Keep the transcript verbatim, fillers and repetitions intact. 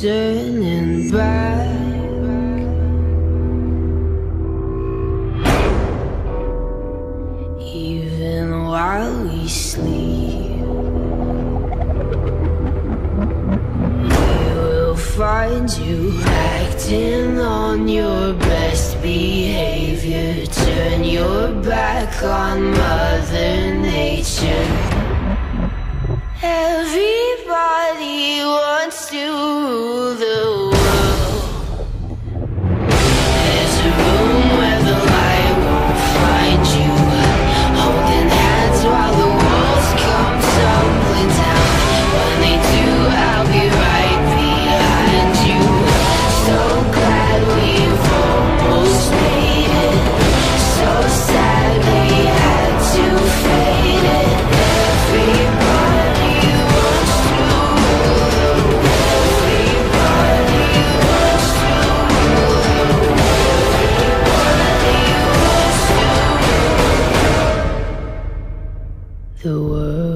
turning back. Even while we sleep, we will find you acting on your best behavior. Turn your back on Mother Nature. Everybody wants to rule the world. There's a room where the light won't find you, holding hands while the walls come tumbling down. When they do, I'll be right behind you. So glad we've almost made it, so sad we had to fade it. Everybody the world.